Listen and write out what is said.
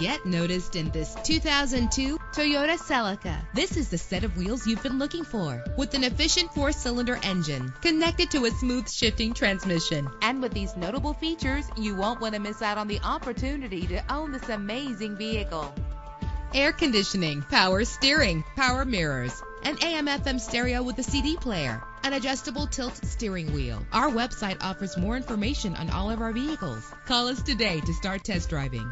Get noticed in this 2002 Toyota Celica. This is the set of wheels you've been looking for, with an efficient 4-cylinder engine connected to a smooth shifting transmission. And with these notable features, you won't want to miss out on the opportunity to own this amazing vehicle. Air conditioning, power steering, power mirrors, an AM/FM stereo with a CD player, an adjustable tilt steering wheel. Our website offers more information on all of our vehicles. Call us today to start test driving.